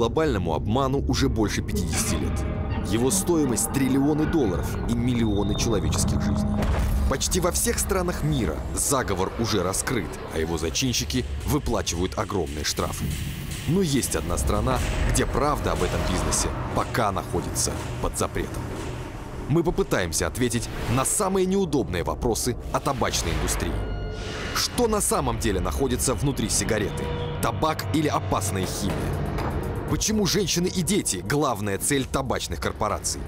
глобальному обману уже больше 50 лет. Его стоимость – триллионы долларов и миллионы человеческих жизней. Почти во всех странах мира заговор уже раскрыт, а его зачинщики выплачивают огромные штрафы. Но есть одна страна, где правда об этом бизнесе пока находится под запретом. Мы попытаемся ответить на самые неудобные вопросы о табачной индустрии. Что на самом деле находится внутри сигареты? Табак или опасная химия? Почему женщины и дети – главная цель табачных корпораций?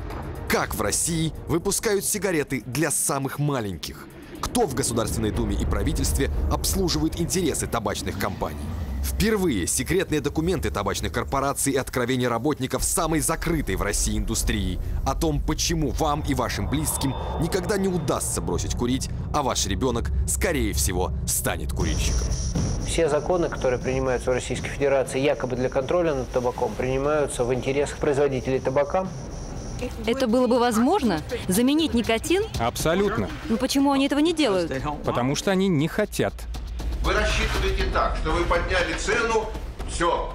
Как в России выпускают сигареты для самых маленьких? Кто в Государственной Думе и правительстве обслуживает интересы табачных компаний? Впервые секретные документы табачных корпораций и откровения работников самой закрытой в России индустрии о том, почему вам и вашим близким никогда не удастся бросить курить, а ваш ребенок, скорее всего, станет курильщиком. Все законы, которые принимаются в Российской Федерации якобы для контроля над табаком, принимаются в интересах производителей табака. Это было бы возможно? Заменить никотин? Абсолютно. Но почему они этого не делают? Потому что они не хотят. Вы рассчитываете так, что вы подняли цену, все,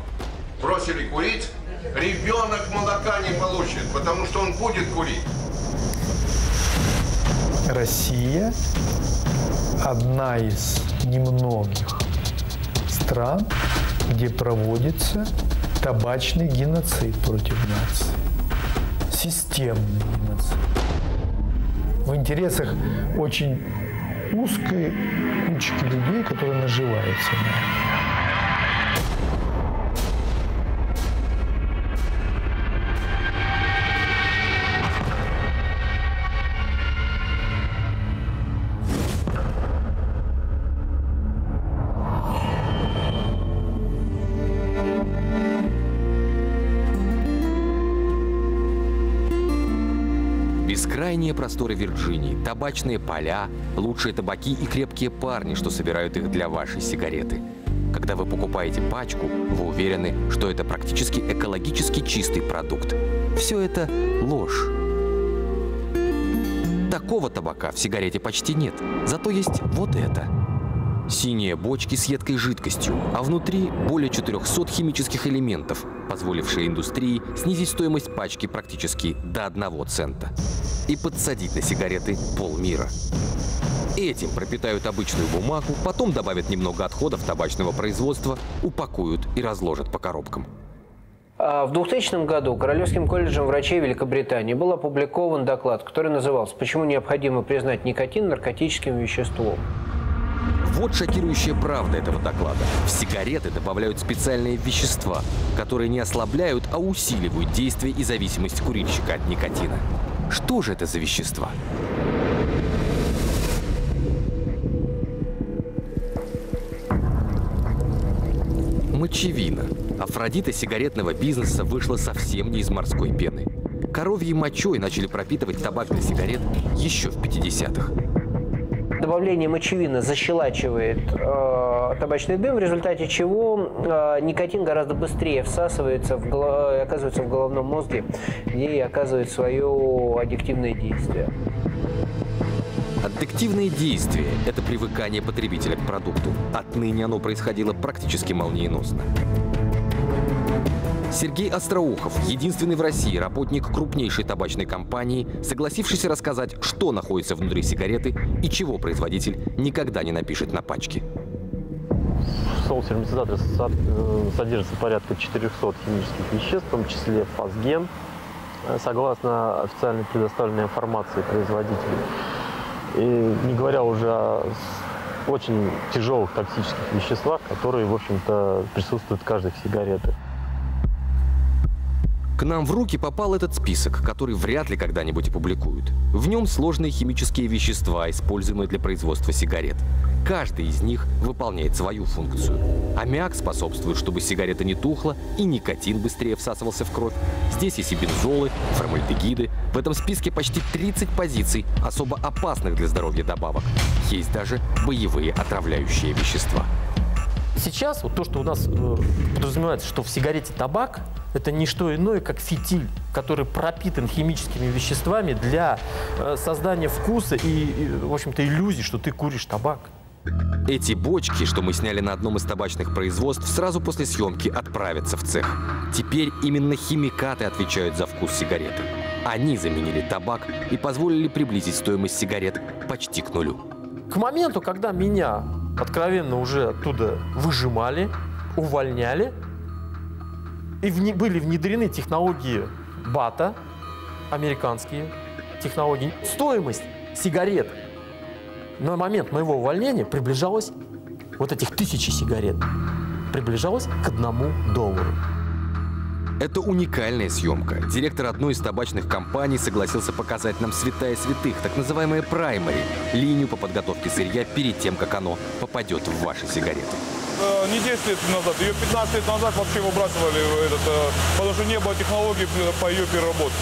бросили курить, ребенок молока не получит, потому что он будет курить. Россия – одна из немногих стран, где проводится табачный геноцид против нации. Системный геноцид. В интересах очень узкой кучки людей, которые наживаются. Бескрайние просторы Вирджинии, табачные поля, лучшие табаки и крепкие парни, что собирают их для вашей сигареты. Когда вы покупаете пачку, вы уверены, что это практически экологически чистый продукт. Все это ложь. Такого табака в сигарете почти нет, зато есть вот это. Синие бочки с едкой жидкостью, а внутри более 400 химических элементов, позволившие индустрии снизить стоимость пачки практически до 1 цента и подсадить на сигареты полмира. Этим пропитают обычную бумагу, потом добавят немного отходов табачного производства, упакуют и разложат по коробкам. В 2000 году Королевским колледжем врачей Великобритании был опубликован доклад, который назывался «Почему необходимо признать никотин наркотическим веществом?». Вот шокирующая правда этого доклада. В сигареты добавляют специальные вещества, которые не ослабляют, а усиливают действие и зависимость курильщика от никотина. Что же это за вещества? Мочевина. Афродита сигаретного бизнеса вышла совсем не из морской пены. Коровьей мочой начали пропитывать табак для сигарет еще в 50-х. Добавление мочевины защелачивает табачный дым, в результате чего никотин гораздо быстрее всасывается, оказывается в головном мозге, где и оказывает свое аддиктивное действие. Аддиктивное действие – это привыкание потребителя к продукту. Отныне оно происходило практически молниеносно. Сергей Остроухов, единственный в России работник крупнейшей табачной компании, согласившийся рассказать, что находится внутри сигареты и чего производитель никогда не напишет на пачке. В соус-ферментизаторе содержится порядка 400 химических веществ, в том числе фосген, согласно официально предоставленной информации производителю. И не говоря уже о очень тяжелых токсических веществах, которые, в общем-то, присутствуют в каждой сигарете. К нам в руки попал этот список, который вряд ли когда-нибудь опубликуют. В нем сложные химические вещества, используемые для производства сигарет. Каждый из них выполняет свою функцию. Аммиак способствует, чтобы сигарета не тухла и никотин быстрее всасывался в кровь. Здесь есть и бензолы, формальдегиды. В этом списке почти 30 позиций особо опасных для здоровья добавок. Есть даже боевые отравляющие вещества. Сейчас вот то, что у нас подразумевается, что в сигарете табак, это не что иное, как фитиль, который пропитан химическими веществами для создания вкуса и, в общем-то, иллюзий, что ты куришь табак. Эти бочки, что мы сняли на одном из табачных производств, сразу после съемки отправятся в цех. Теперь именно химикаты отвечают за вкус сигареты. Они заменили табак и позволили приблизить стоимость сигарет почти к нулю. К моменту, когда меня откровенно уже оттуда выжимали, увольняли, и были внедрены технологии БАТа, американские технологии, стоимость сигарет на момент моего увольнения приближалась, вот этих 1000 сигарет, приближалась к $1. Это уникальная съемка. Директор одной из табачных компаний согласился показать нам святая святых, так называемые праймари, линию по подготовке сырья перед тем, как оно попадет в ваши сигареты. Не 10 лет назад, ее 15 лет назад вообще выбрасывали, потому что не было технологий по ее переработке.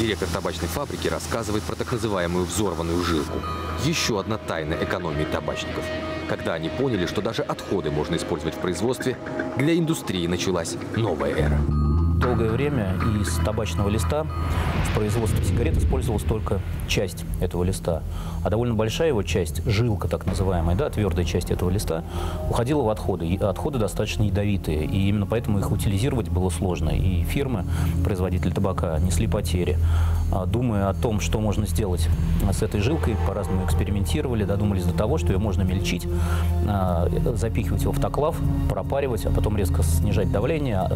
Директор табачной фабрики рассказывает про так называемую взорванную жилку. Еще одна тайна экономии табачников. Когда они поняли, что даже отходы можно использовать в производстве, для индустрии началась новая эра. Долгое время из табачного листа в производстве сигарет использовалась только часть этого листа. А довольно большая его часть, жилка так называемая, да, твердая часть этого листа, уходила в отходы. И отходы достаточно ядовитые, и именно поэтому их утилизировать было сложно. И фирмы, производители табака, несли потери. Думая о том, что можно сделать с этой жилкой, по-разному экспериментировали, додумались до того, что ее можно мельчить, запихивать его в автоклав, пропаривать, а потом резко снижать давление,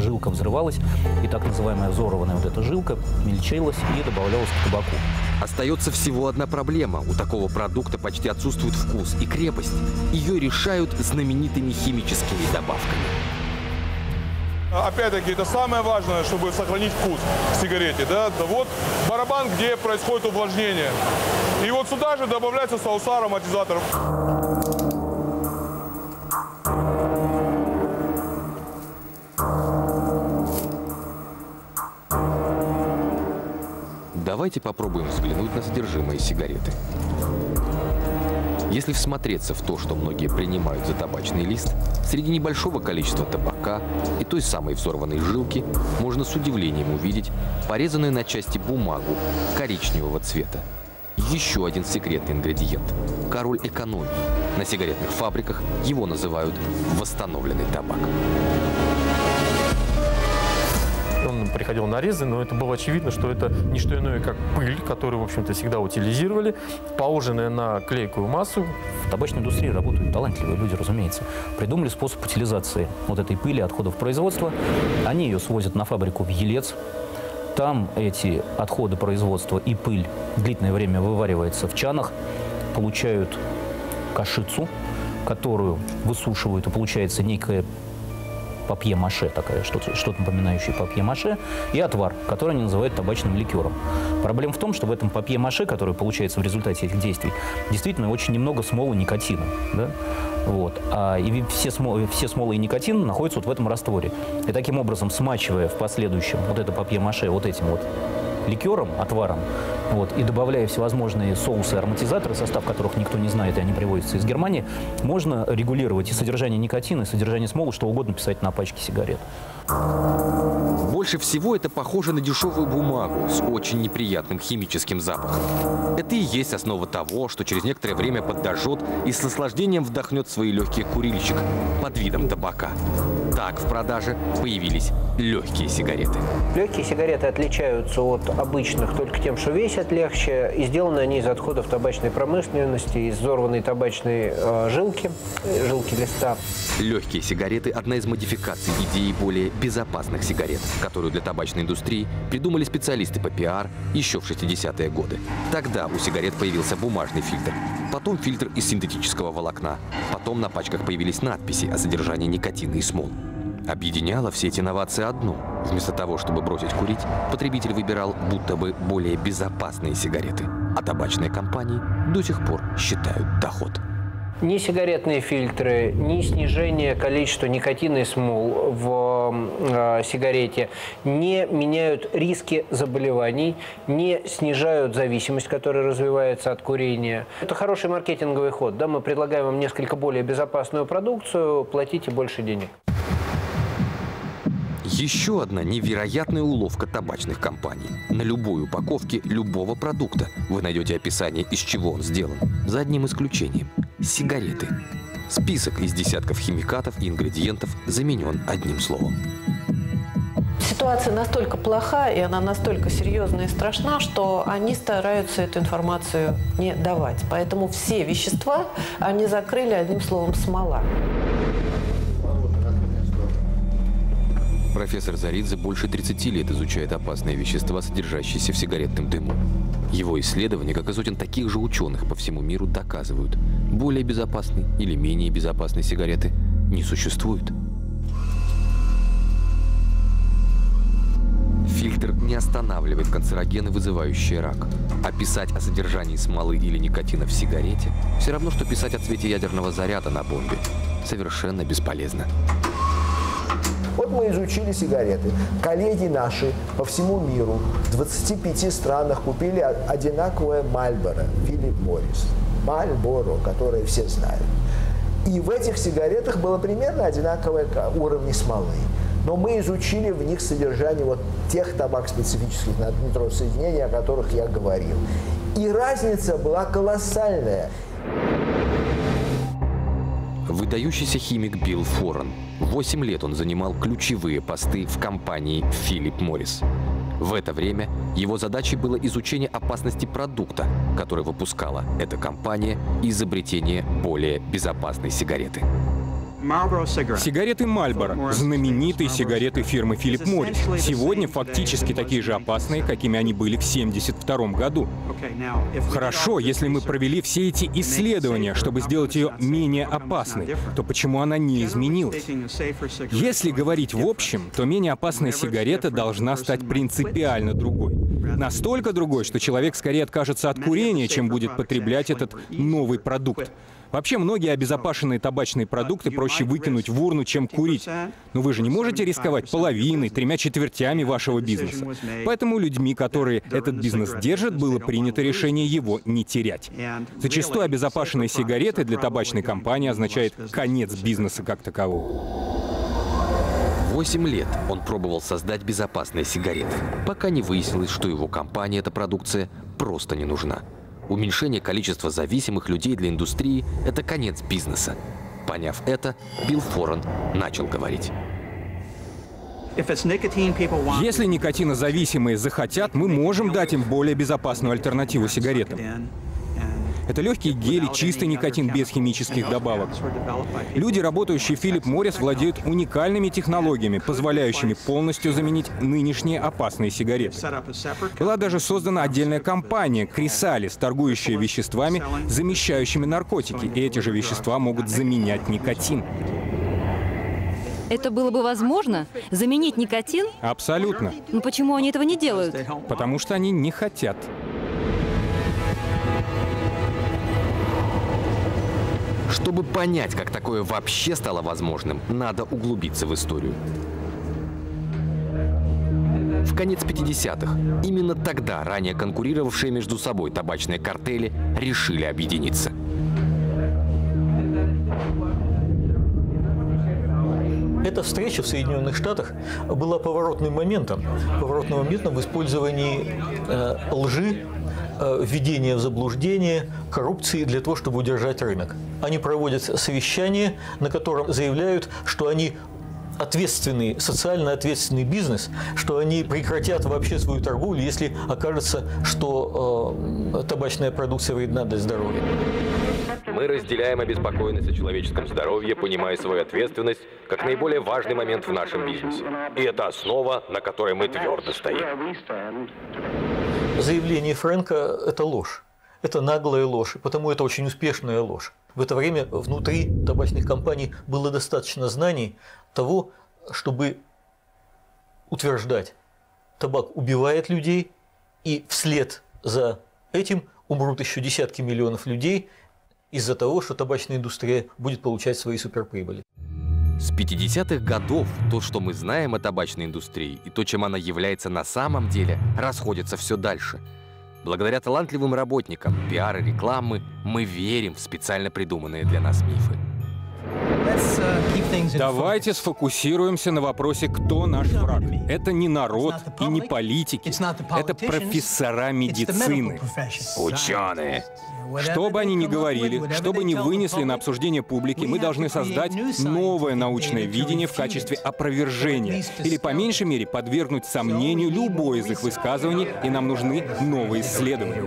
жилка взрывалась, и так называемая взорванная вот эта жилка мельчилась и добавлялась к табаку. Остается всего одна проблема. У такого продукта почти отсутствует вкус и крепость. Ее решают знаменитыми химическими добавками. Опять-таки, это самое важное, чтобы сохранить вкус в сигарете. Да? Вот барабан, где происходит увлажнение. И вот сюда же добавляется соуса ароматизаторов. Давайте попробуем взглянуть на содержимое сигареты. Если всмотреться в то, что многие принимают за табачный лист, среди небольшого количества табака и той самой взорванной жилки можно с удивлением увидеть порезанную на части бумагу коричневого цвета. Еще один секретный ингредиент – король экономии. На сигаретных фабриках его называют «восстановленный табак». Он приходил нарезанный, но это было очевидно, что это не что иное, как пыль, которую, в общем-то, всегда утилизировали, положенная на клейкую массу. В табачной индустрии работают талантливые люди, разумеется. Придумали способ утилизации вот этой пыли, отходов производства. Они ее свозят на фабрику в Елец. Там эти отходы производства и пыль длительное время вываривается в чанах, получают кашицу, которую высушивают, и получается некая папье-маше, такая, что-то напоминающее папье-маше, и отвар, который они называют табачным ликером. Проблема в том, что в этом папье-маше, которое получается в результате этих действий, действительно очень немного смолы никотина. Да? Вот. И все смолы и никотин находятся вот в этом растворе. И таким образом, смачивая в последующем вот это папье-маше вот этим вот ликером, отваром, вот, и добавляя всевозможные соусы, ароматизаторы, состав которых никто не знает, и они привозятся из Германии, можно регулировать и содержание никотина, и содержание смолы, что угодно писать на пачке сигарет. Больше всего это похоже на дешевую бумагу с очень неприятным химическим запахом. Это и есть основа того, что через некоторое время подожжет и с наслаждением вдохнет свои легкие курильщик под видом табака. Так в продаже появились легкие сигареты. Легкие сигареты отличаются от обычных только тем, что весят легче, и сделаны они из отходов табачной промышленности, из взорванной табачной жилки листа. Легкие сигареты – одна из модификаций идеи более безопасных сигарет, которую для табачной индустрии придумали специалисты по пиар еще в 60-е годы. Тогда у сигарет появился бумажный фильтр, потом фильтр из синтетического волокна, потом на пачках появились надписи о содержании никотина и смол. Объединяло все эти инновации одно. Вместо того, чтобы бросить курить, потребитель выбирал будто бы более безопасные сигареты. А табачные компании до сих пор считают доход. Ни сигаретные фильтры, ни снижение количества никотина и смол в сигарете не меняют риски заболеваний, не снижают зависимость, которая развивается от курения. Это хороший маркетинговый ход. Да? Мы предлагаем вам несколько более безопасную продукцию, платите больше денег. Еще одна невероятная уловка табачных компаний. На любой упаковке любого продукта вы найдете описание, из чего он сделан, за одним исключением – Сигареты. Список из десятков химикатов и ингредиентов заменен одним словом. Ситуация настолько плоха, и она настолько серьезная и страшна, что они стараются эту информацию не давать. Поэтому все вещества они закрыли одним словом «смола». Профессор Заридзе больше 30 лет изучает опасные вещества, содержащиеся в сигаретном дыму. Его исследования, как и сотен таких же ученых по всему миру, доказывают, более безопасной или менее безопасной сигареты не существует. Фильтр не останавливает канцерогены, вызывающие рак. А писать о содержании смолы или никотина в сигарете все равно, что писать о цвете ядерного заряда на бомбе. Совершенно бесполезно. Вот мы изучили сигареты. Коллеги наши по всему миру в 25 странах купили одинаковое Мальборо, Филипп Моррис. Мальборо, которое все знают. И в этих сигаретах было примерно одинаковые уровни смолы. Но мы изучили в них содержание вот тех табак-специфических нитроусоединений, о которых я говорил. И разница была колоссальная. Выдающийся химик Билл Форрен. 8 лет он занимал ключевые посты в компании «Филипп Моррис». В это время его задачей было изучение опасности продукта, который выпускала эта компания, и изобретение более безопасной сигареты. Сигареты Marlboro, знаменитые сигареты фирмы Philip Morris, сегодня фактически такие же опасные, какими они были в 1972 году. Хорошо, если мы провели все эти исследования, чтобы сделать ее менее опасной, то почему она не изменилась? Если говорить в общем, то менее опасная сигарета должна стать принципиально другой. Настолько другой, что человек скорее откажется от курения, чем будет потреблять этот новый продукт. Вообще, многие обезопасенные табачные продукты проще выкинуть в урну, чем курить. Но вы же не можете рисковать половиной, 3/4 вашего бизнеса. Поэтому людьми, которые этот бизнес держат, было принято решение его не терять. Зачастую обезопасенные сигареты для табачной компании означает конец бизнеса как такового. 8 лет он пробовал создать безопасные сигареты, пока не выяснилось, что его компания эта продукция просто не нужна. Уменьшение количества зависимых людей для индустрии – это конец бизнеса. Поняв это, Билл Форрен начал говорить. Если никотинозависимые захотят, мы можем дать им более безопасную альтернативу сигаретам. Это легкие гели, чистый никотин без химических добавок. Люди, работающие в Philip Morris, владеют уникальными технологиями, позволяющими полностью заменить нынешние опасные сигареты. Была даже создана отдельная компания Chrysalis, торгующая веществами, замещающими наркотики. И эти же вещества могут заменять никотин. Это было бы возможно? Заменить никотин? Абсолютно. Но почему они этого не делают? Потому что они не хотят. Чтобы понять, как такое вообще стало возможным, надо углубиться в историю. В конец 50-х, именно тогда ранее конкурировавшие между собой табачные картели решили объединиться. Эта встреча в Соединенных Штатах была поворотным моментом в использовании лжи, введения в заблуждение, коррупции для того, чтобы удержать рынок. Они проводят совещание, на котором заявляют, что они ответственный, социально ответственный бизнес, что они прекратят вообще свою торговлю, если окажется, что табачная продукция вредна для здоровья. Мы разделяем обеспокоенность о человеческом здоровье, понимая свою ответственность как наиболее важный момент в нашем бизнесе. И это основа, на которой мы твердо стоим. Заявление Фрэнка – это ложь. Это наглая ложь, и потому это очень успешная ложь. В это время внутри табачных компаний было достаточно знаний того, чтобы утверждать, табак убивает людей, и вслед за этим умрут еще десятки миллионов людей из-за того, что табачная индустрия будет получать свои суперприбыли. С 50-х годов то, что мы знаем о табачной индустрии, и то, чем она является на самом деле, расходятся все дальше. Благодаря талантливым работникам пиара и рекламы мы верим в специально придуманные для нас мифы. Давайте сфокусируемся на вопросе, кто наш враг. Это не народ и не политики. Это профессора медицины. Ученые. Что бы они ни говорили, что бы ни вынесли на обсуждение публики, мы должны создать новое научное видение в качестве опровержения или, по меньшей мере, подвергнуть сомнению любое из их высказываний, и нам нужны новые исследования.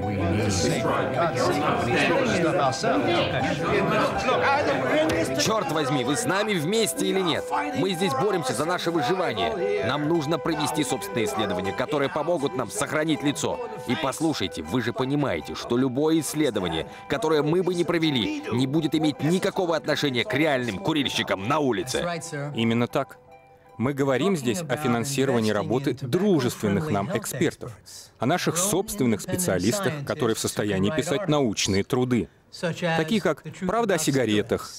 Черт возьми, вы с нами вместе или нет? Мы здесь боремся за наше выживание. Нам нужно провести собственные исследования, которые помогут нам сохранить лицо. И послушайте, вы же понимаете, что любое исследование, которое мы бы не провели, не будет иметь никакого отношения к реальным курильщикам на улице. Именно так. Мы говорим здесь о финансировании работы дружественных нам экспертов, о наших собственных специалистах, которые в состоянии писать научные труды, такие как «Правда о сигаретах»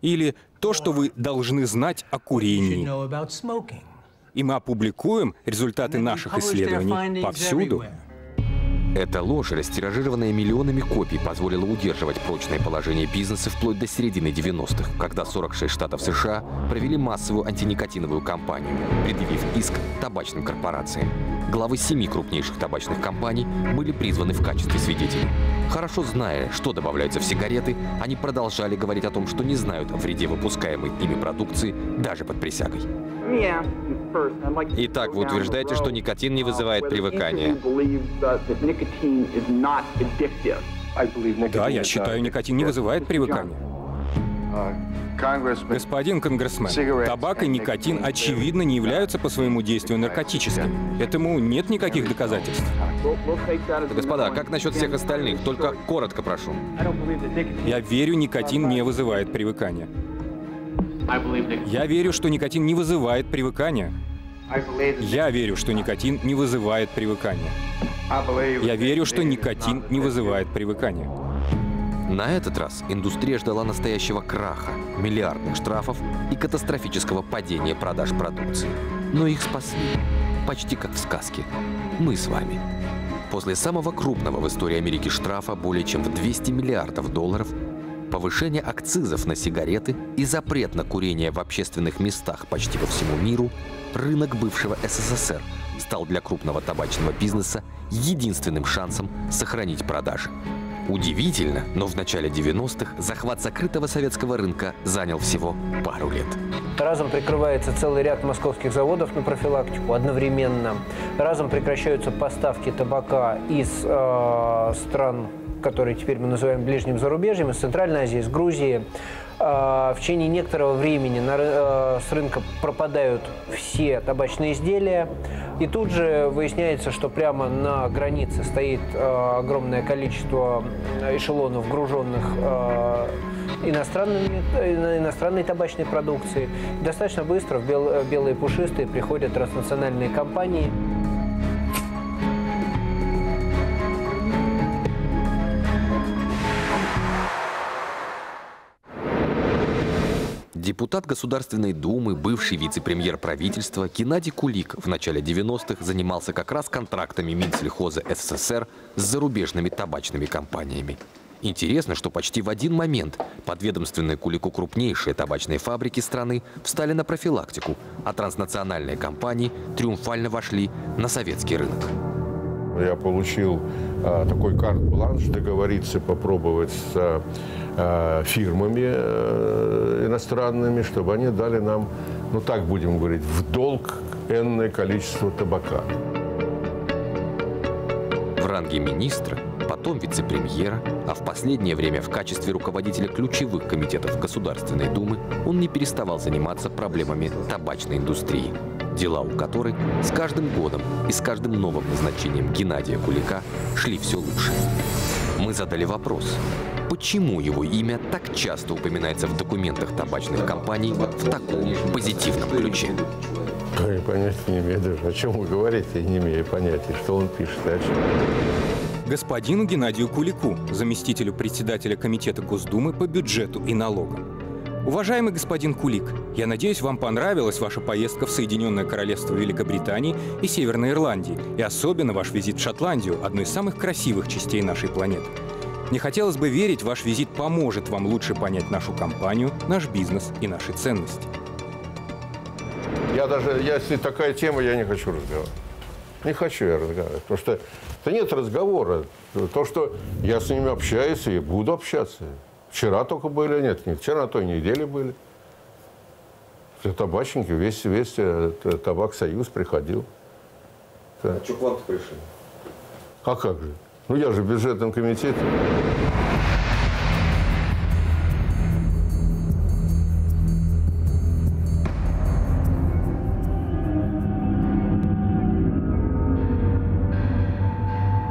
или «То, что вы должны знать о курении». И мы опубликуем результаты наших исследований повсюду. Эта ложь, растиражированная миллионами копий, позволила удерживать прочное положение бизнеса вплоть до середины 90-х, когда 46 штатов США провели массовую антиникотиновую кампанию, предъявив иск табачным корпорациям. Главы 7 крупнейших табачных компаний были призваны в качестве свидетелей. Хорошо зная, что добавляется в сигареты, они продолжали говорить о том, что не знают о вреде выпускаемой ими продукции даже под присягой. Итак, вы утверждаете, что никотин не вызывает привыкания. Да, я считаю, никотин не вызывает привыкания. Господин конгрессмен, табак и никотин, очевидно, не являются по своему действию наркотическими. Этому нет никаких доказательств. Господа, как насчет всех остальных? Только коротко прошу. Я верю, никотин не вызывает привыкания. Я верю, что никотин не вызывает привыкания. Я верю, что никотин не вызывает привыкания. Я верю, что никотин не вызывает привыкания. На этот раз индустрия ждала настоящего краха, миллиардных штрафов и катастрофического падения продаж продукции. Но их спасли. Почти как в сказке. Мы с вами. После самого крупного в истории Америки штрафа более чем в $200 миллиардов, повышение акцизов на сигареты и запрет на курение в общественных местах почти по всему миру, рынок бывшего СССР стал для крупного табачного бизнеса единственным шансом сохранить продажи. Удивительно, но в начале 90-х захват закрытого советского рынка занял всего пару лет. Разом прикрывается целый ряд московских заводов на профилактику одновременно. Разом прекращаются поставки табака из стран, которые теперь мы называем ближним зарубежьем, из Центральной Азии, из Грузии. В течение некоторого времени с рынка пропадают все табачные изделия. И тут же выясняется, что прямо на границе стоит огромное количество эшелонов, груженных иностранной табачной продукцией. Достаточно быстро в белые пушистые приходят транснациональные компании. Депутат Государственной Думы, бывший вице-премьер правительства Геннадий Кулик в начале 90-х занимался как раз контрактами Минсельхоза СССР с зарубежными табачными компаниями. Интересно, что почти в один момент подведомственные Кулику крупнейшие табачные фабрики страны встали на профилактику, а транснациональные компании триумфально вошли на советский рынок. Я получил такой карт-бланш договориться, попробовать с фирмами иностранными, чтобы они дали нам, ну так будем говорить, в долг энное количество табака. В ранге министра, потом вице-премьера, а в последнее время в качестве руководителя ключевых комитетов Государственной Думы он не переставал заниматься проблемами табачной индустрии, дела у которой с каждым годом и с каждым новым назначением Геннадия Кулика шли все лучше. Мы задали вопрос, почему его имя так часто упоминается в документах табачных компаний в таком позитивном ключе? Я понятия не имею даже, о чем вы говорите, я не имею понятия, что он пишет и о чем. Господину Геннадию Кулику, заместителю председателя Комитета Госдумы по бюджету и налогам. Уважаемый господин Кулик, я надеюсь, вам понравилась ваша поездка в Соединенное Королевство Великобритании и Северной Ирландии, и особенно ваш визит в Шотландию, одну из самых красивых частей нашей планеты. Мне хотелось бы верить, ваш визит поможет вам лучше понять нашу компанию, наш бизнес и наши ценности. Я даже, если такая тема, я не хочу разговаривать. Не хочу я разговаривать, потому что это нет разговора. То, что я с ними общаюсь и буду общаться. Вчера только были, нет, не вчера, на той неделе были. Табачники, весь табак-союз приходил. А что к вам-то пришли? А как же? Ну я же в бюджетном комитете.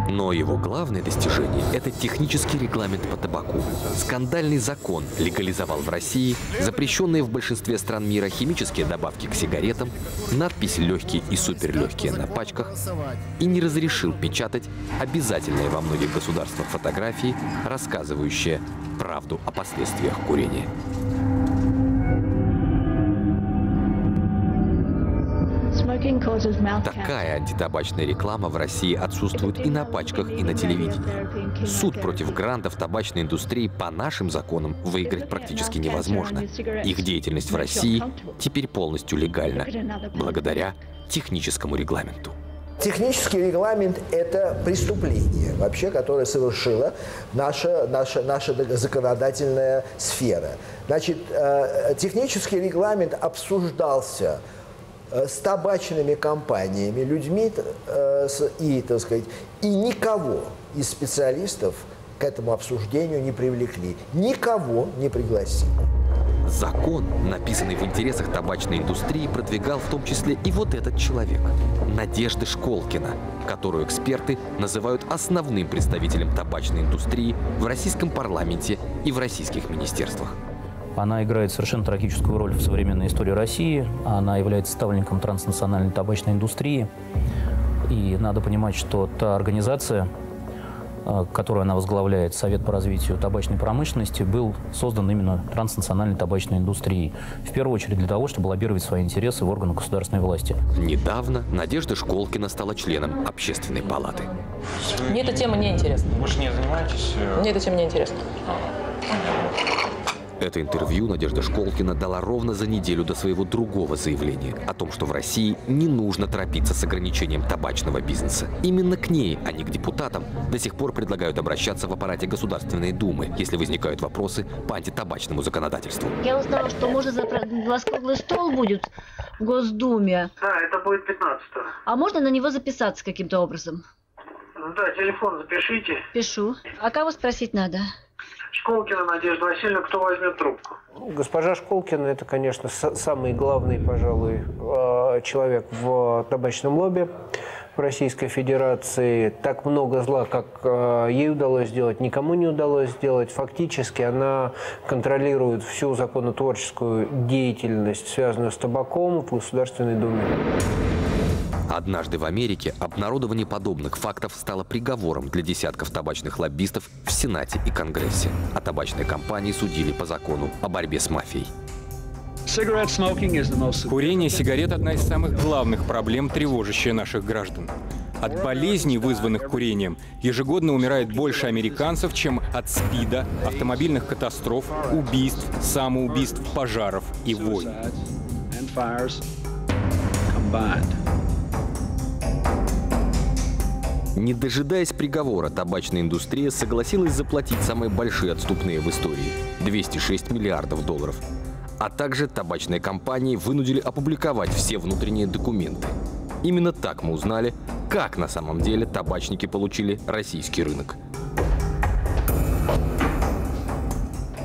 Но его главное достижение – это технический регламент по табаку. Скандальный закон легализовал в России запрещенные в большинстве стран мира химические добавки к сигаретам, надпись «легкие» и «суперлегкие» на пачках и не разрешил печатать обязательные во многих государствах фотографии, рассказывающие правду о последствиях курения. Такая антитабачная реклама в России отсутствует и на пачках, и на телевидении. Суд против грандов табачной индустрии по нашим законам выиграть практически невозможно. Их деятельность в России теперь полностью легальна, благодаря техническому регламенту. Технический регламент – это преступление, вообще, которое совершила наша законодательная сфера. Значит, технический регламент обсуждался с табачными компаниями, людьми и, так сказать, и никого из специалистов к этому обсуждению не привлекли, никого не пригласили. Закон, написанный в интересах табачной индустрии, продвигал в том числе и вот этот человек – Надежда Школкина, которую эксперты называют основным представителем табачной индустрии в российском парламенте и в российских министерствах. Она играет совершенно трагическую роль в современной истории России. Она является ставленником транснациональной табачной индустрии. И надо понимать, что та организация, которую она возглавляет, Совет по развитию табачной промышленности, был создан именно транснациональной табачной индустрией. В первую очередь для того, чтобы лоббировать свои интересы в органах государственной власти. Недавно Надежда Школкина стала членом Общественной палаты. Мне эта тема не интересна. Вы же не занимаетесь? Мне эта тема не интересна. Это интервью Надежда Школкина дала ровно за неделю до своего другого заявления о том, что в России не нужно торопиться с ограничением табачного бизнеса. Именно к ней, а не к депутатам, до сих пор предлагают обращаться в аппарате Государственной Думы, если возникают вопросы по антитабачному законодательству. Я узнала, что, может, завтра круглый стол будет в Госдуме. Да, это будет 15-го. А можно на него записаться каким-то образом? Да, телефон запишите. Пишу. А кого спросить надо? Школкина Надежда Васильевна, кто возьмет трубку? Госпожа Школкина – это, конечно, самый главный, пожалуй, человек в табачном лобби в Российской Федерации. Так много зла, как ей удалось сделать, никому не удалось сделать. Фактически она контролирует всю законотворческую деятельность, связанную с табаком, в Государственной Думе. Однажды в Америке обнародование подобных фактов стало приговором для десятков табачных лоббистов в Сенате и Конгрессе. А табачные компании судили по закону о борьбе с мафией. Курение сигарет – одна из самых главных проблем, тревожащая наших граждан. От болезней, вызванных курением, ежегодно умирает больше американцев, чем от СПИДа, автомобильных катастроф, убийств, самоубийств, пожаров и войн. Не дожидаясь приговора, табачная индустрия согласилась заплатить самые большие отступные в истории – 206 миллиардов долларов. А также табачные компании вынудили опубликовать все внутренние документы. Именно так мы узнали, как на самом деле табачники получили российский рынок.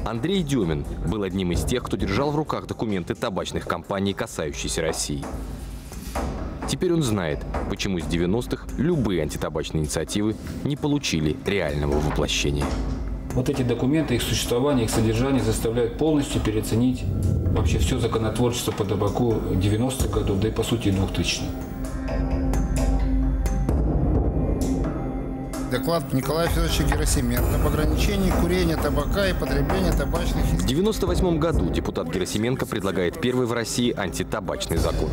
Андрей Демин был одним из тех, кто держал в руках документы табачных компаний, касающиеся России. Теперь он знает, почему с 90-х любые антитабачные инициативы не получили реального воплощения. Вот эти документы, их существование, их содержание заставляют полностью переоценить вообще все законотворчество по табаку 90-х годов, да и по сути 2000-х. Доклад Николая Федоровича Герасименко об ограничении курения табака и потребления табачных... В 1998 году депутат Герасименко предлагает первый в России антитабачный закон,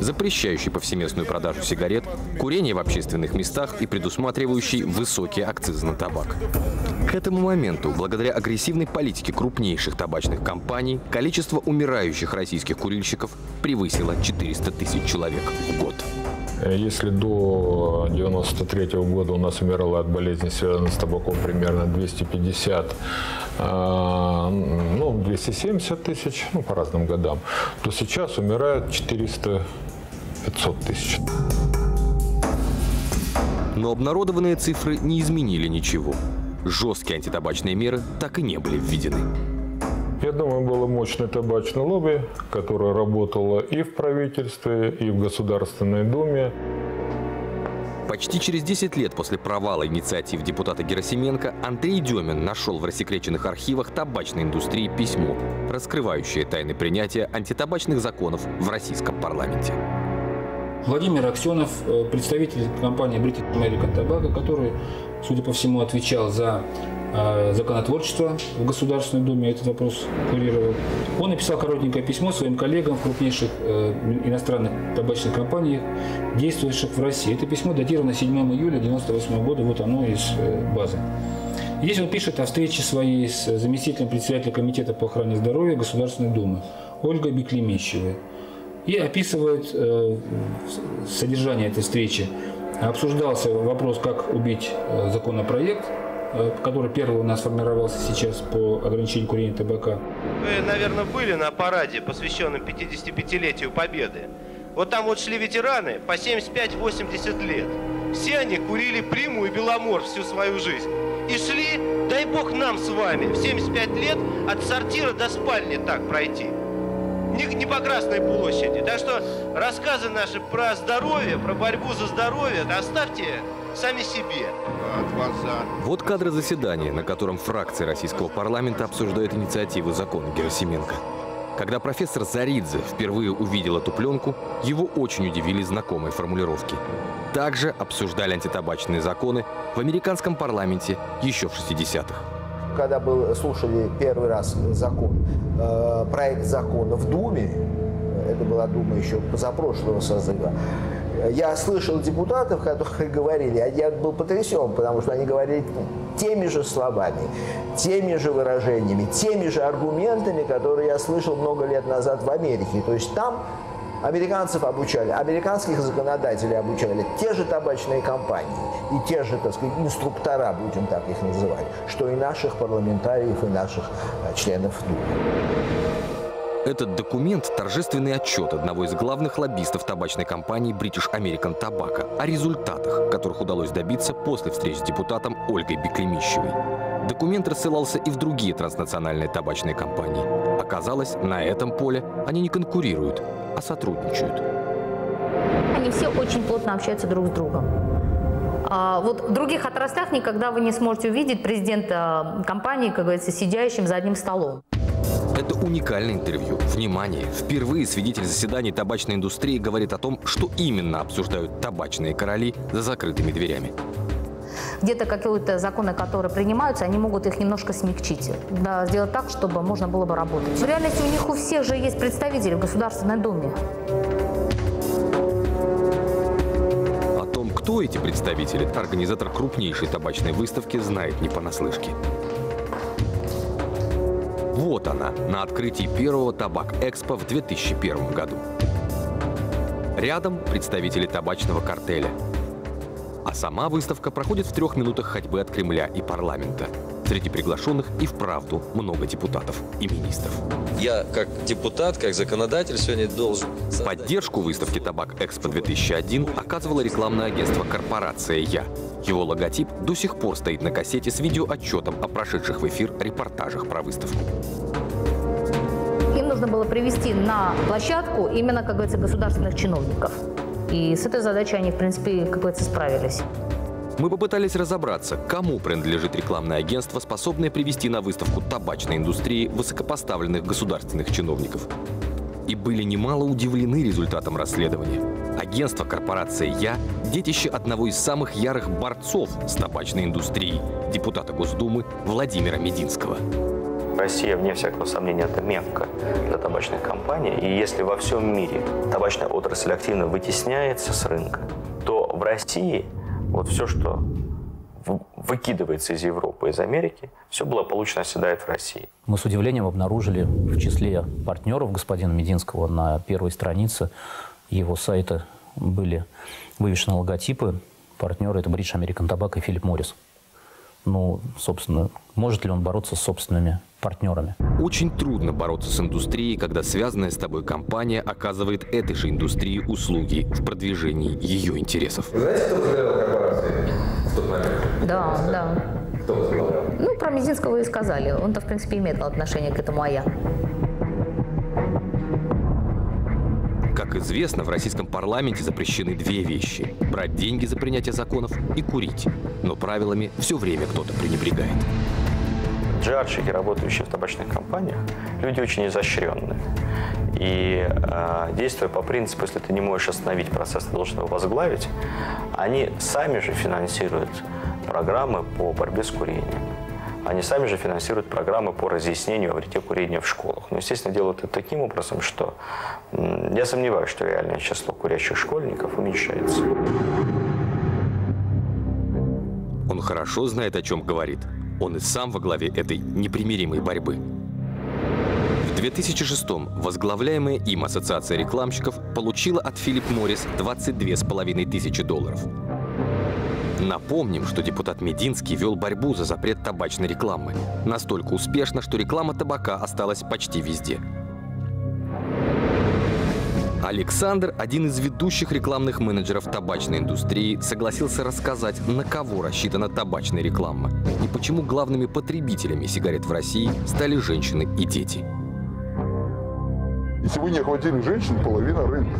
запрещающий повсеместную продажу сигарет, курение в общественных местах и предусматривающий высокие акцизы на табак. К этому моменту, благодаря агрессивной политике крупнейших табачных компаний, количество умирающих российских курильщиков превысило 400 тысяч человек в год. Если до 1993 года у нас умирало от болезней, связанных с табаком, примерно 250-270 тысяч, ну, по разным годам, то сейчас умирают 400-500 тысяч. Но обнародованные цифры не изменили ничего. Жесткие антитабачные меры так и не были введены. Я думаю, было мощное табачное лобби, которое работало и в правительстве, и в Государственной Думе. Почти через 10 лет после провала инициатив депутата Герасименко Андрей Демин нашел в рассекреченных архивах табачной индустрии письмо, раскрывающее тайны принятия антитабачных законов в российском парламенте. Владимир Аксенов, представитель компании British American Tobacco, который, судя по всему, отвечал за законотворчество в Государственной Думе, этот вопрос курировал. Он написал коротенькое письмо своим коллегам в крупнейших иностранных табачных компаниях, действующих в России. Это письмо датировано 7 июля 1998 года, вот оно из базы. Здесь он пишет о встрече своей с заместителем председателя Комитета по охране здоровья Государственной Думы Ольгой Беклемещевой и описывает содержание этой встречи. Обсуждался вопрос, как убить законопроект, который первый у нас формировался сейчас по ограничению курения табака. Вы, наверное, были на параде, посвященном 55-летию Победы. Вот там вот шли ветераны по 75-80 лет. Все они курили приму и беломор всю свою жизнь. И шли, дай бог нам с вами, в 75 лет от сортира до спальни так пройти. Не по Красной площади. Так что рассказы наши про здоровье, про борьбу за здоровье оставьте сами себе. Вот кадры заседания, на котором фракция российского парламента обсуждает инициативы закона Герасименко. Когда профессор Заридзе впервые увидел эту пленку, его очень удивили знакомые формулировки. Также обсуждали антитабачные законы в американском парламенте еще в 60-х. Когда слушали первый раз закон, проект закона в Думе, это была Дума еще позапрошлого созыва, я слышал депутатов, которые говорили, а я был потрясен, потому что они говорили теми же словами, теми же выражениями, теми же аргументами, которые я слышал много лет назад в Америке. То есть там американцев обучали, американских законодателей обучали те же табачные компании и те же, так сказать, инструктора, будем так их называть, что и наших парламентариев, и наших членов Думы. Этот документ – торжественный отчет одного из главных лоббистов табачной компании British American Tobacco о результатах, которых удалось добиться после встреч с депутатом Ольгой Беклемещевой. Документ рассылался и в другие транснациональные табачные компании. Оказалось, на этом поле они не конкурируют, а сотрудничают. Они все очень плотно общаются друг с другом. Вот в других отраслях никогда вы не сможете увидеть президента компании, как говорится, сидящим за одним столом. Это уникальное интервью. Внимание! Впервые свидетель заседаний табачной индустрии говорит о том, что именно обсуждают табачные короли за закрытыми дверями. Где-то какие-то законы, которые принимаются, они могут их немножко смягчить, да, сделать так, чтобы можно было бы работать. В реальности у них у всех же есть представители в Государственной Думе. О том, кто эти представители, организатор крупнейшей табачной выставки знает не понаслышке. Вот она, на открытии первого Табак-Экспо в 2001 году. Рядом представители табачного картеля. А сама выставка проходит в 3 минутах ходьбы от Кремля и парламента. Среди приглашенных и вправду много депутатов и министров. Я как депутат, как законодатель сегодня должен... Поддержку выставки «Табак-Экспо-2001» оказывало рекламное агентство «Корпорация Я». Его логотип до сих пор стоит на кассете с видеоотчетом о прошедших в эфир репортажах про выставку. Им нужно было привести на площадку именно, как говорится, государственных чиновников. И с этой задачей они, в принципе, как говорится, справились. Мы попытались разобраться, кому принадлежит рекламное агентство, способное привести на выставку табачной индустрии высокопоставленных государственных чиновников. И были немало удивлены результатом расследования. Агентство «Корпорация Я» – детище одного из самых ярых борцов с табачной индустрией, депутата Госдумы Владимира Мединского. Россия, вне всякого сомнения, это мекка для табачных компаний. И если во всем мире табачная отрасль активно вытесняется с рынка, то в России... Вот все, что выкидывается из Европы, из Америки, все благополучно оседает в России. Мы с удивлением обнаружили в числе партнеров господина Мединского на первой странице его сайта были вывешены логотипы. Партнеры – это British American Tobacco и Philip Morris. Ну, собственно, может ли он бороться с собственными партнерами? Очень трудно бороться с индустрией, когда связанная с тобой компания оказывает этой же индустрии услуги в продвижении ее интересов. Вы знаете, кто возглавлял корпорации в тот момент? Да, да. Кто возглавлял? Ну, про Мединского вы и сказали. Он-то, в принципе, имеет отношение к этому АЯ. Как известно, в российском парламенте запрещены две вещи – брать деньги за принятие законов и курить. Но правилами все время кто-то пренебрегает. Джарщики, работающие в табачных компаниях, люди очень изощренные. И действуя по принципу, если ты не можешь остановить процесс, ты должен его возглавить, они сами же финансируют программы по борьбе с курением. Они сами же финансируют программы по разъяснению о вреде курения в школах. Но, естественно, делают это таким образом, что я сомневаюсь, что реальное число курящих школьников уменьшается. Он хорошо знает, о чем говорит. Он и сам во главе этой непримиримой борьбы. В 2006-м возглавляемая им ассоциация рекламщиков получила от Philip Morris $22,5 тысячи. Напомним, что депутат Мединский вел борьбу за запрет табачной рекламы. Настолько успешно, что реклама табака осталась почти везде. Александр, один из ведущих рекламных менеджеров табачной индустрии, согласился рассказать, на кого рассчитана табачная реклама и почему главными потребителями сигарет в России стали женщины и дети. Если вы не охватили женщин, половина рынка.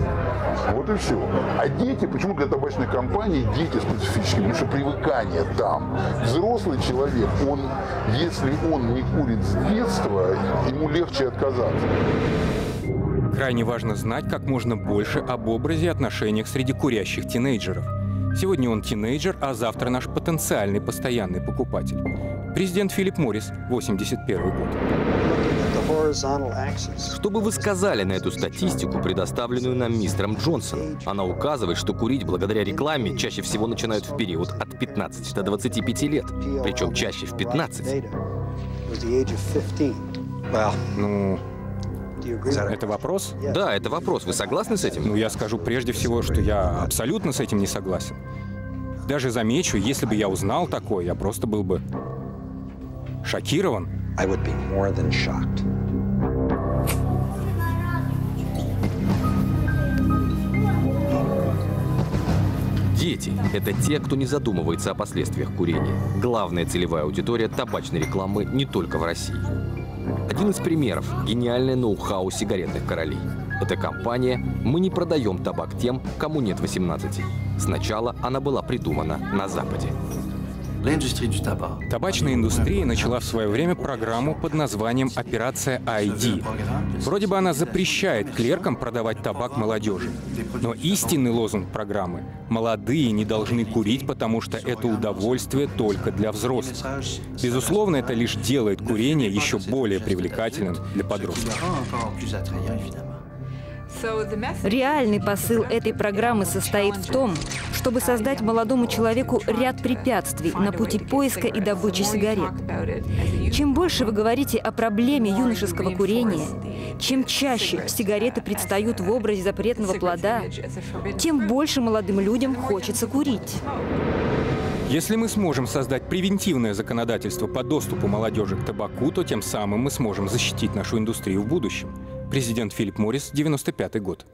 Вот и все. А дети, почему для табачной компании дети специфически, потому что привыкание там. Взрослый человек, он, если он не курит с детства, ему легче отказаться. Крайне важно знать как можно больше об образе и отношениях среди курящих тинейджеров. Сегодня он тинейджер, а завтра наш потенциальный постоянный покупатель. Президент Philip Morris, 81 год. Что бы вы сказали на эту статистику, предоставленную нам мистером Джонсоном? Она указывает, что курить благодаря рекламе чаще всего начинают в период от 15 до 25 лет. Причем чаще в 15. Ну... Это вопрос? Да, это вопрос. Вы согласны с этим? Ну, я скажу прежде всего, что я абсолютно с этим не согласен. Даже замечу, если бы я узнал такое, я просто был бы шокирован. Дети – это те, кто не задумывается о последствиях курения. Главная целевая аудитория табачной рекламы не только в России. Один из примеров – гениальное ноу-хау сигаретных королей. Эта компания «Мы не продаем табак тем, кому нет 18». Сначала она была придумана на Западе. Табачная индустрия начала в свое время программу под названием «Операция ID». Вроде бы она запрещает клеркам продавать табак молодежи. Но истинный лозунг программы — молодые не должны курить, потому что это удовольствие только для взрослых. Безусловно, это лишь делает курение еще более привлекательным для подростков. Реальный посыл этой программы состоит в том, чтобы создать молодому человеку ряд препятствий на пути поиска и добычи сигарет. Чем больше вы говорите о проблеме юношеского курения, чем чаще сигареты предстают в образе запретного плода, тем больше молодым людям хочется курить. Если мы сможем создать превентивное законодательство по доступу молодежи к табаку, то тем самым мы сможем защитить нашу индустрию в будущем. Президент Philip Morris, 95 год.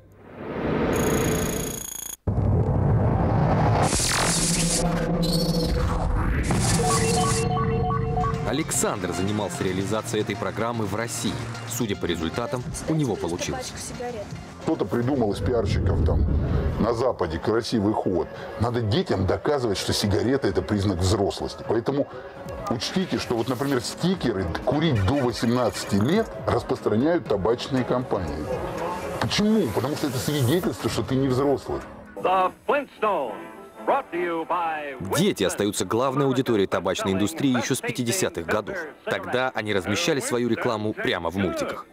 Александр занимался реализацией этой программы в России. Судя по результатам, у него получилось. Кто-то придумал из пиарщиков там на Западе красивый ход. Надо детям доказывать, что сигарета – это признак взрослости. Поэтому учтите, что вот, например, стикеры «Курить до 18 лет» распространяют табачные компании. Почему? Потому что это свидетельство, что ты не взрослый. Дети остаются главной аудиторией табачной индустрии еще с 50-х годов. Тогда они размещали свою рекламу прямо в мультиках.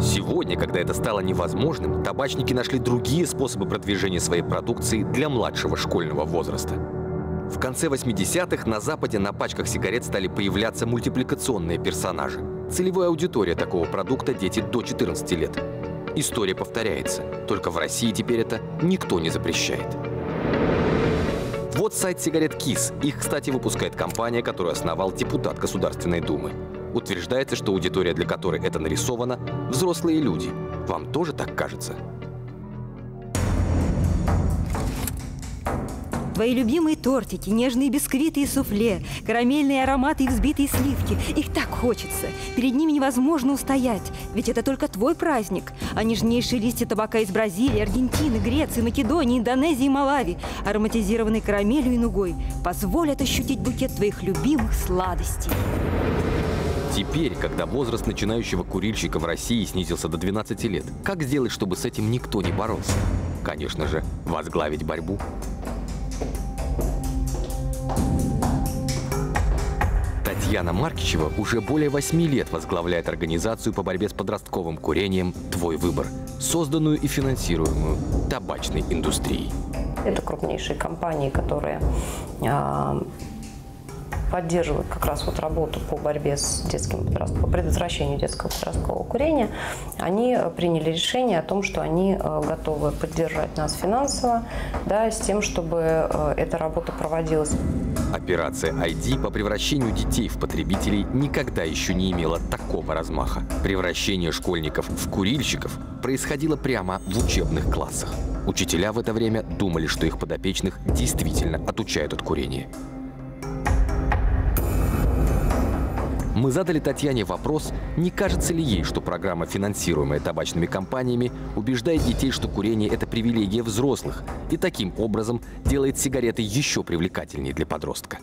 Сегодня, когда это стало невозможным, табачники нашли другие способы продвижения своей продукции для младшего школьного возраста. В конце 80-х на Западе на пачках сигарет стали появляться мультипликационные персонажи. Целевая аудитория такого продукта – дети до 14 лет. История повторяется. Только в России теперь это никто не запрещает. Вот сайт сигарет «Кис». Их, кстати, выпускает компания, которую основал депутат Государственной Думы. Утверждается, что аудитория, для которой это нарисовано – взрослые люди. Вам тоже так кажется? Твои любимые тортики, нежные бисквиты и суфле, карамельные ароматы и взбитые сливки. Их так хочется. Перед ними невозможно устоять. Ведь это только твой праздник. А нежнейшие листья табака из Бразилии, Аргентины, Греции, Македонии, Индонезии и Малави, ароматизированные карамелью и нугой, позволят ощутить букет твоих любимых сладостей. Теперь, когда возраст начинающего курильщика в России снизился до 12 лет, как сделать, чтобы с этим никто не боролся? Конечно же, возглавить борьбу. Татьяна Маркичева уже более 8 лет возглавляет организацию по борьбе с подростковым курением «Твой выбор», созданную и финансируемую табачной индустрией. Это крупнейшие компании, которые поддерживают как раз вот работу по борьбе с детским подростковым, предотвращению детского подросткового курения. Они приняли решение о том, что они готовы поддержать нас финансово, да, с тем, чтобы эта работа проводилась. Операция «ID» по превращению детей в потребителей никогда еще не имела такого размаха. Превращение школьников в курильщиков происходило прямо в учебных классах. Учителя в это время думали, что их подопечных действительно отучают от курения. Мы задали Татьяне вопрос, не кажется ли ей, что программа, финансируемая табачными компаниями, убеждает детей, что курение – это привилегия взрослых, и таким образом делает сигареты еще привлекательнее для подростка.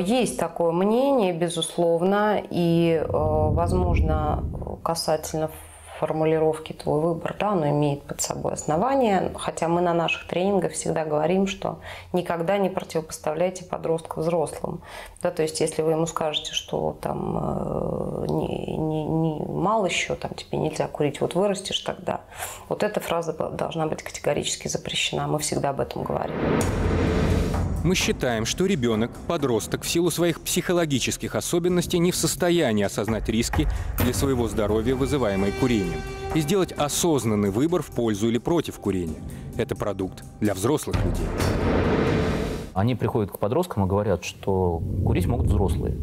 Есть такое мнение, безусловно, и, возможно, касательно формулировки «твой выбор», да, оно имеет под собой основание, хотя мы на наших тренингах всегда говорим, что никогда не противопоставляйте подростка взрослым. Да, то есть, если вы ему скажете, что там мал еще, там, тебе нельзя курить, вот вырастешь тогда, вот эта фраза должна быть категорически запрещена, мы всегда об этом говорим. Мы считаем, что ребенок, подросток, в силу своих психологических особенностей не в состоянии осознать риски для своего здоровья, вызываемые курением, и сделать осознанный выбор в пользу или против курения. Это продукт для взрослых людей. Они приходят к подросткам и говорят, что курить могут взрослые.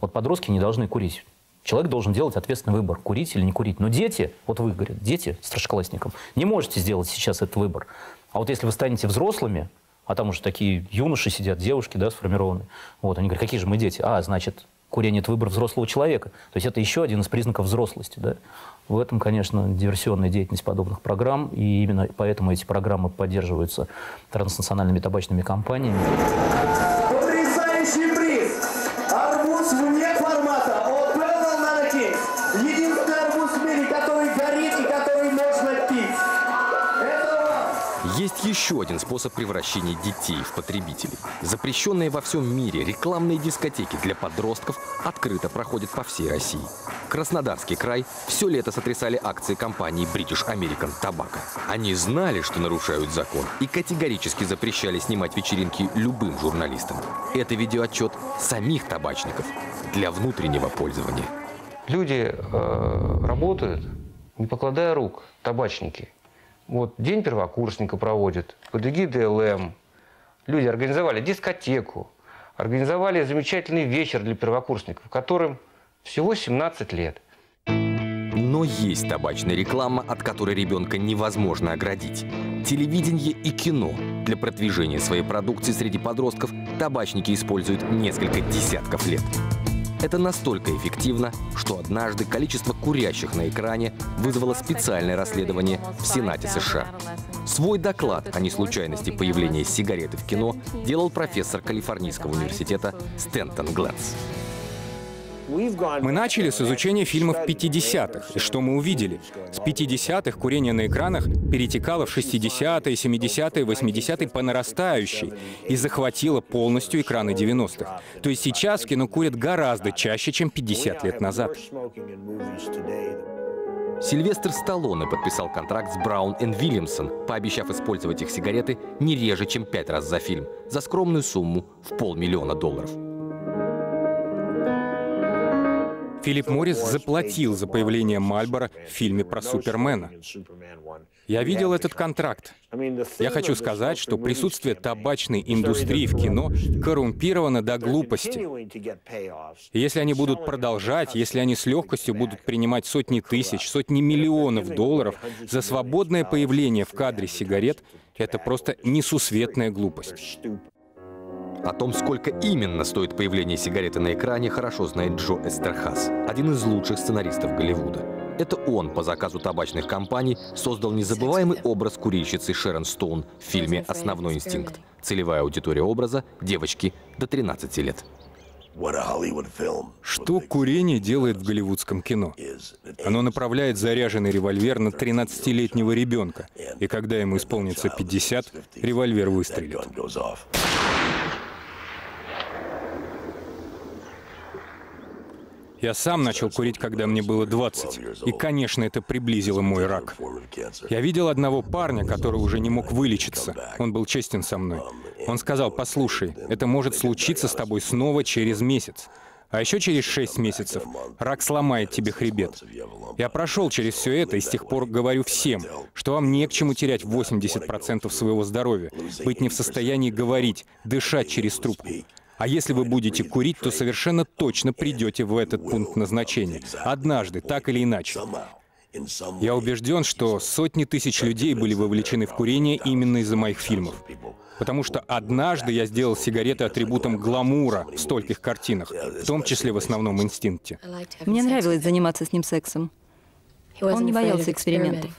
Вот подростки не должны курить. Человек должен делать ответственный выбор, курить или не курить. Но дети, вот вы, говорят, дети старшеклассникам, не можете сделать сейчас этот выбор. А вот если вы станете взрослыми, а там уже такие юноши сидят, девушки, да, сформированные. Вот, они говорят, какие же мы дети? А, значит, курение – это выбор взрослого человека. То есть это еще один из признаков взрослости, да. В этом, конечно, диверсионная деятельность подобных программ. И именно поэтому эти программы поддерживаются транснациональными табачными компаниями. Потрясающий приз! Арбуз вне формата от Pearl Anarchy. Единственный арбуз в мире, который горит и который можно пить. Есть еще один способ превращения детей в потребителей. Запрещенные во всем мире рекламные дискотеки для подростков открыто проходят по всей России. Краснодарский край все лето сотрясали акции компании British American Tobacco. Они знали, что нарушают закон, и категорически запрещали снимать вечеринки любым журналистам. Это видеоотчет самих табачников для внутреннего пользования. Люди работают, не покладая рук, табачники. Вот день первокурсника проводят под эгидой ЛМ. Люди организовали дискотеку, организовали замечательный вечер для первокурсников, которым всего 17 лет. Но есть табачная реклама, от которой ребенка невозможно оградить. Телевидение и кино. Для продвижения своей продукции среди подростков табачники используют несколько десятков лет. Это настолько эффективно, что однажды количество курящих на экране вызвало специальное расследование в Сенате США. Свой доклад о неслучайности появления сигареты в кино делал профессор Калифорнийского университета Стэнтон Гленц. Мы начали с изучения фильмов 50-х, и что мы увидели? С 50-х курение на экранах перетекало в 60-е, 70-е, 80-е по нарастающей и захватило полностью экраны 90-х. То есть сейчас в кино курят гораздо чаще, чем 50 лет назад. Сильвестр Сталлоне подписал контракт с Браун энд Вильямсон, пообещав использовать их сигареты не реже, чем 5 раз за фильм, за скромную сумму в $500 000. Филипп Моррис заплатил за появление Мальборо в фильме про Супермена. Я видел этот контракт. Я хочу сказать, что присутствие табачной индустрии в кино коррумпировано до глупости. Если они будут продолжать, если они с легкостью будут принимать сотни тысяч, сотни миллионов долларов за свободное появление в кадре сигарет, это просто несусветная глупость. О том, сколько именно стоит появление сигареты на экране, хорошо знает Джо Эстерхас, один из лучших сценаристов Голливуда. Это он по заказу табачных компаний создал незабываемый образ курильщицы Шерон Стоун в фильме «Основной инстинкт». Целевая аудитория образа – девочки до 13 лет. Что курение делает в голливудском кино? Оно направляет заряженный револьвер на 13-летнего ребенка, и когда ему исполнится 50, револьвер выстрелит. Я сам начал курить, когда мне было 20, и, конечно, это приблизило мой рак. Я видел одного парня, который уже не мог вылечиться. Он был честен со мной. Он сказал: «Послушай, это может случиться с тобой снова через месяц. А еще через 6 месяцев рак сломает тебе хребет». Я прошел через все это и с тех пор говорю всем, что вам не к чему терять 80% своего здоровья, быть не в состоянии говорить, дышать через трубку. А если вы будете курить, то совершенно точно придете в этот пункт назначения. Однажды, так или иначе. Я убежден, что сотни тысяч людей были вовлечены в курение именно из-за моих фильмов. Потому что однажды я сделал сигареты атрибутом гламура в стольких картинах, в том числе в «Основном инстинкте». Мне нравилось заниматься с ним сексом. Он не боялся экспериментов.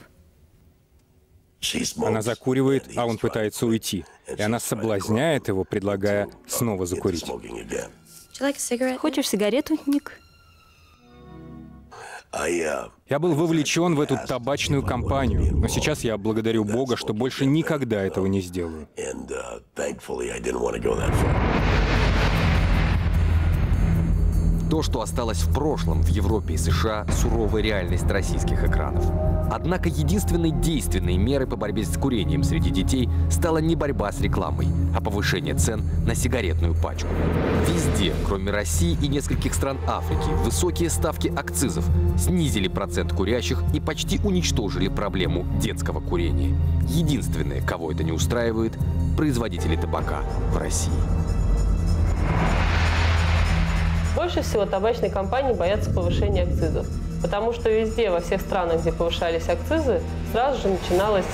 Она закуривает, а он пытается уйти. И она соблазняет его, предлагая снова закурить. Хочешь сигарету, Ник? Я был вовлечен в эту табачную компанию, но сейчас я благодарю Бога, что больше никогда этого не сделаю. То, что осталось в прошлом в Европе и США, суровая реальность российских экранов. Однако единственной действенной мерой по борьбе с курением среди детей стала не борьба с рекламой, а повышение цен на сигаретную пачку. Везде, кроме России и нескольких стран Африки, высокие ставки акцизов снизили процент курящих и почти уничтожили проблему детского курения. Единственное, кого это не устраивает – производители табака в России. Больше всего табачные компании боятся повышения акцизов, потому что везде, во всех странах, где повышались акцизы, сразу же начиналось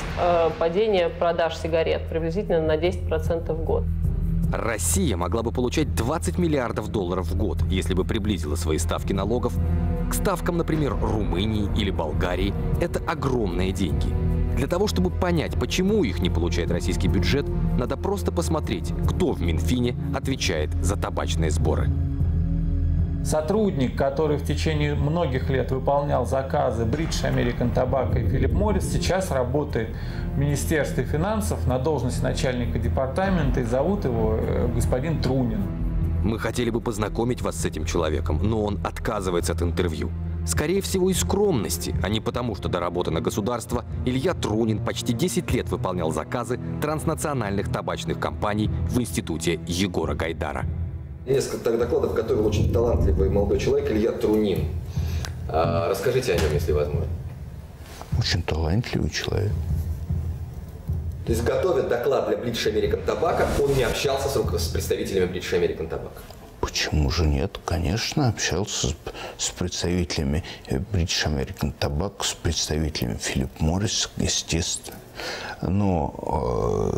падение продаж сигарет приблизительно на 10% в год. Россия могла бы получать 20 миллиардов долларов в год, если бы приблизила свои ставки налогов к ставкам, например, Румынии или Болгарии. Это огромные деньги. Для того, чтобы понять, почему их не получает российский бюджет, надо просто посмотреть, кто в Минфине отвечает за табачные сборы. Сотрудник, который в течение многих лет выполнял заказы British American Tobacco и Philip Morris, сейчас работает в Министерстве финансов на должности начальника департамента, и зовут его господин Трунин. Мы хотели бы познакомить вас с этим человеком, но он отказывается от интервью. Скорее всего, из скромности, а не потому, что до работы на государство Илья Трунин почти 10 лет выполнял заказы транснациональных табачных компаний в институте Егора Гайдара. Несколько докладов готовил очень талантливый молодой человек Илья Трунин. Расскажите о нем, если возможно. Очень талантливый человек. То есть, готовят доклад для British American Tobacco, он не общался с представителями British American Tobacco? Почему же нет? Конечно, общался с представителями British American Tobacco, с представителями Philip Morris, естественно. Но,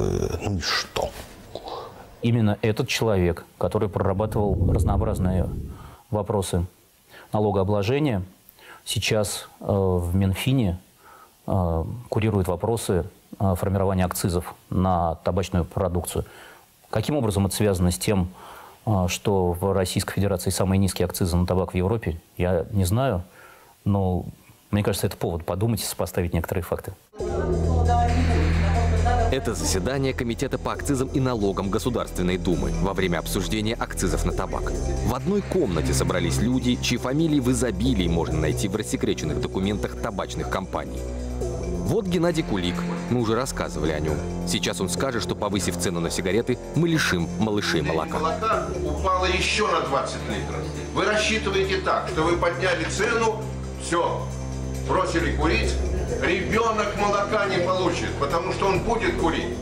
ну и что? Именно этот человек, который прорабатывал разнообразные вопросы налогообложения, сейчас в Минфине курирует вопросы формирования акцизов на табачную продукцию. Каким образом это связано с тем, что в Российской Федерации самые низкие акцизы на табак в Европе, я не знаю, но мне кажется, это повод подумать и сопоставить некоторые факты. Это заседание Комитета по акцизам и налогам Государственной Думы во время обсуждения акцизов на табак. В одной комнате собрались люди, чьи фамилии в изобилии можно найти в рассекреченных документах табачных компаний. Вот Геннадий Кулик. Мы уже рассказывали о нем. Сейчас он скажет, что, повысив цену на сигареты, мы лишим малышей молока. Молока упало еще на 20 литров. Вы рассчитываете так, что вы подняли цену, все, бросили курить. Ребенок молока не получит, потому что он будет курить.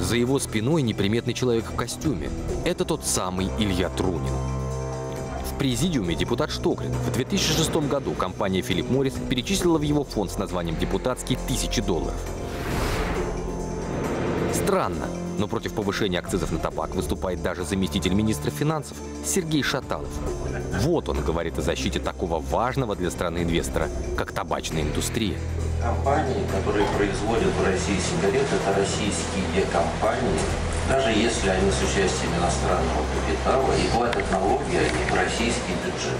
За его спиной неприметный человек в костюме. Это тот самый Илья Трунин. В президиуме депутат Штоклин. В 2006 году компания «Филипп Моррис» перечислила в его фонд с названием «Депутатский» $1000. Странно, но против повышения акцизов на табак выступает даже заместитель министра финансов Сергей Шаталов. Вот он говорит о защите такого важного для страны инвестора, как табачная индустрия. Компании, которые производят в России сигареты, это российские компании. Даже если они с участием иностранного капитала и платят налоги, они в российский бюджет.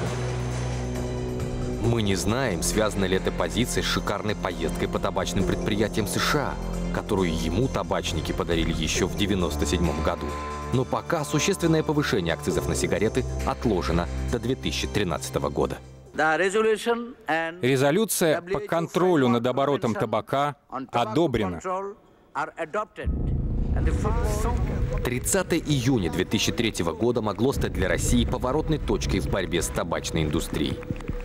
Мы не знаем, связана ли эта позиция с шикарной поездкой по табачным предприятиям США, которую ему табачники подарили еще в 1997 году. Но пока существенное повышение акцизов на сигареты отложено до 2013 года. Резолюция по контролю над оборотом табака одобрена. 30 июня 2003 года могло стать для России поворотной точкой в борьбе с табачной индустрией.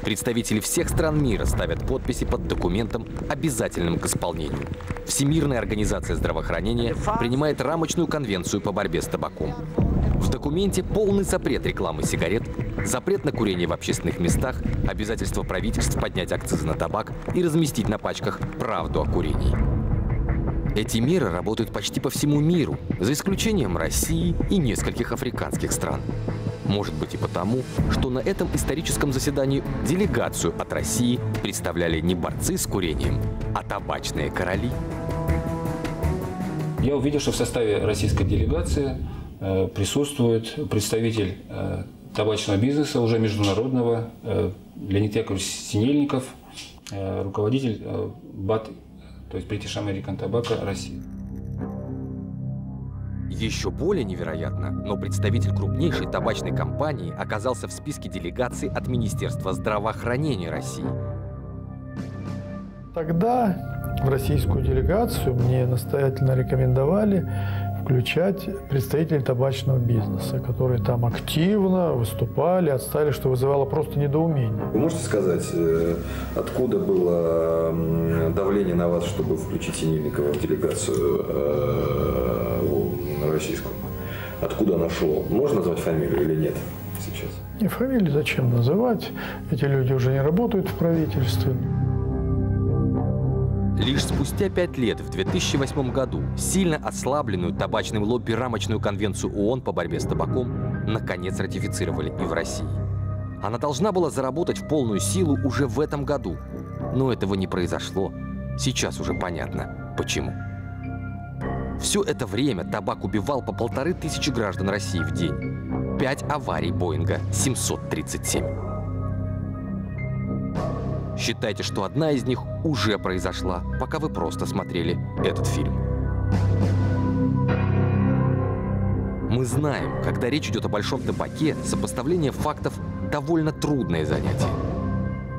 Представители всех стран мира ставят подписи под документом, обязательным к исполнению. Всемирная организация здравоохранения принимает рамочную конвенцию по борьбе с табаком. В документе полный запрет рекламы сигарет, запрет на курение в общественных местах, обязательство правительств поднять акцизы на табак и разместить на пачках правду о курении. Эти меры работают почти по всему миру, за исключением России и нескольких африканских стран. Может быть и потому, что на этом историческом заседании делегацию от России представляли не борцы с курением, а табачные короли. Я увидел, что в составе российской делегации присутствует представитель табачного бизнеса, уже международного, Леонид Синельников, руководитель БАТ, то есть British American Tobacco России. Еще более невероятно, но представитель крупнейшей табачной компании оказался в списке делегаций от Министерства здравоохранения России. Тогда в российскую делегацию мне настоятельно рекомендовали включать представителей табачного бизнеса, которые там активно выступали, отстали, что вызывало просто недоумение. Вы можете сказать, откуда было давление на вас, чтобы включить Синельникова в делегацию российскую? Откуда оно шло? Можно назвать фамилию или нет сейчас? И фамилию зачем называть? Эти люди уже не работают в правительстве. Лишь спустя 5 лет, в 2008 году, сильно ослабленную табачным лобби рамочную конвенцию ООН по борьбе с табаком наконец ратифицировали и в России. Она должна была заработать в полную силу уже в этом году. Но этого не произошло. Сейчас уже понятно, почему. Все это время табак убивал по 1500 граждан России в день. 5 аварий Боинга 737. Считайте, что одна из них уже произошла, пока вы просто смотрели этот фильм. Мы знаем, когда речь идет о большом табаке, сопоставление фактов – довольно трудное занятие.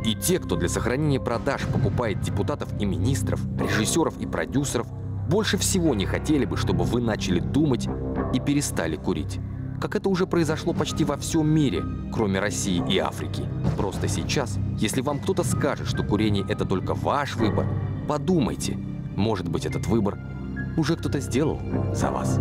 И те, кто для сохранения продаж покупает депутатов и министров, режиссеров и продюсеров, больше всего не хотели бы, чтобы вы начали думать и перестали курить. Как это уже произошло почти во всем мире, кроме России и Африки. Просто сейчас, если вам кто-то скажет, что курение – это только ваш выбор, подумайте, может быть, этот выбор уже кто-то сделал за вас.